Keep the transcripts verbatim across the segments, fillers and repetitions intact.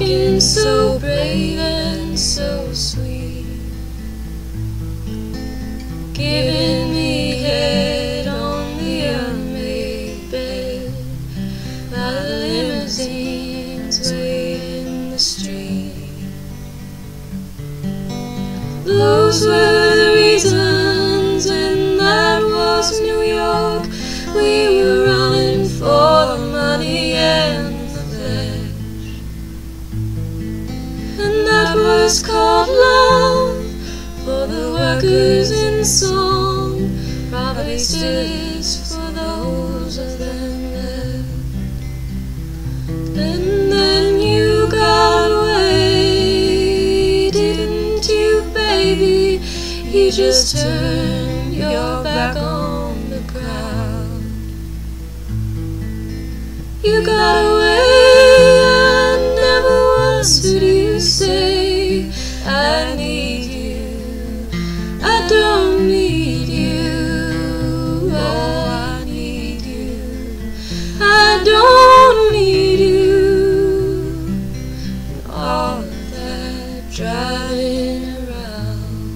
talking so brave and so sweet, giving me head on the unmade bed, my limousines way in the street. Those were the reasons, and that was New York. We were running for the money and the bed, and that was called love. For the workers in song, probably still is for those of them left. And then you got away, didn't you, baby? You just turned your back on the crowd. You got away, I never once did you say I need you. I don't need you, oh, I need you, I don't need you, and all of that driving around.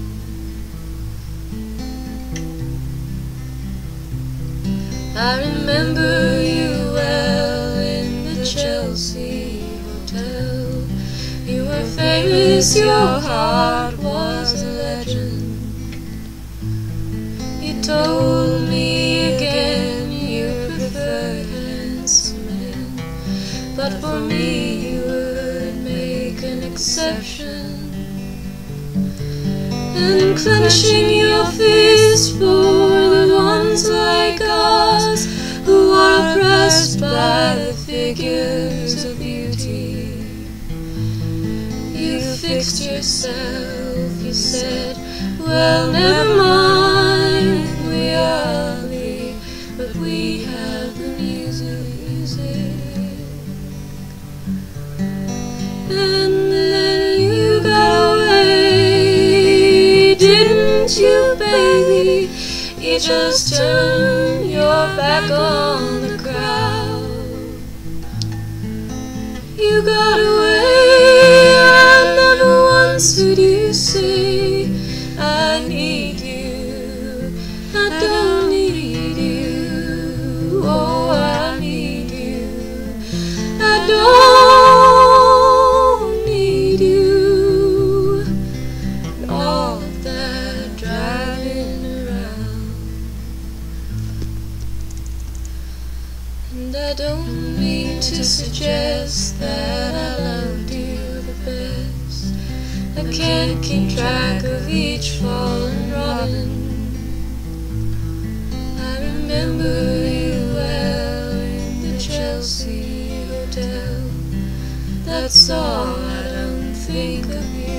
I remember you well in the Chelsea Hotel. You were famous, your heart was a legend. Told me again you preferred handsome men, but for me you would make an exception. And clenching your fist for the ones like us who are oppressed by the figures of beauty, you fixed yourself, you said, well, never mind. We have the music, music. And then you got away, didn't you, baby? You just turned your back on the crowd. You got away, I never once heard you say I need you, I don't. And I don't mean to suggest that I loved you the best. I can't keep track of each fallen robin. I remember you well in the Chelsea Hotel. That's all, I don't think of you.